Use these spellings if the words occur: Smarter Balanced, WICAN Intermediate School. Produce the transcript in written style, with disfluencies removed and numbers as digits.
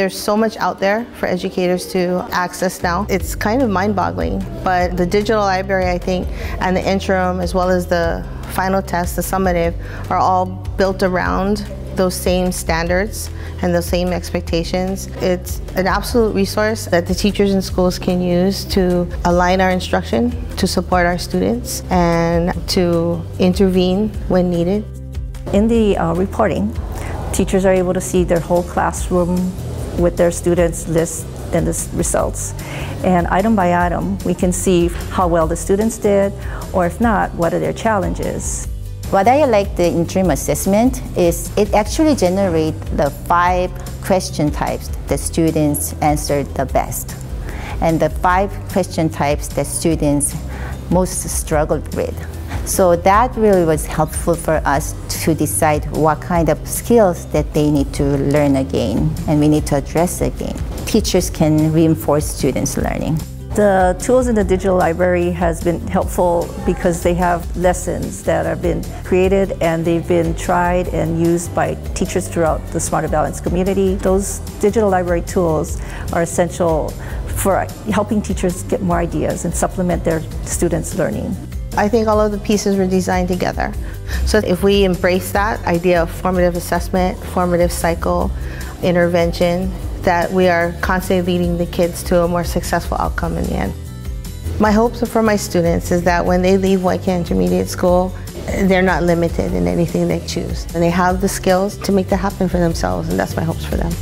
There's so much out there for educators to access now. It's kind of mind-boggling, but the digital library, I think, and the interim, as well as the final test, the summative, are all built around those same standards and those same expectations. It's an absolute resource that the teachers and schools can use to align our instruction, to support our students, and to intervene when needed. In the reporting, teachers are able to see their whole classroom with their students' list and the results. And item by item, we can see how well the students did, or if not, what are their challenges. What I like the interim assessment is it actually generates the 5 question types that students answered the best, and the 5 question types that students most struggled with. So that really was helpful for us to decide what kind of skills that they need to learn again and we need to address again. Teachers can reinforce students' learning. The tools in the digital library has been helpful because they have lessons that have been created and they've been tried and used by teachers throughout the Smarter Balanced community. Those digital library tools are essential for helping teachers get more ideas and supplement their students' learning. I think all of the pieces were designed together. So if we embrace that idea of formative assessment, formative cycle, intervention, that we are constantly leading the kids to a more successful outcome in the end. My hopes for my students is that when they leave WICAN Intermediate School, they're not limited in anything they choose, and they have the skills to make that happen for themselves, and that's my hopes for them.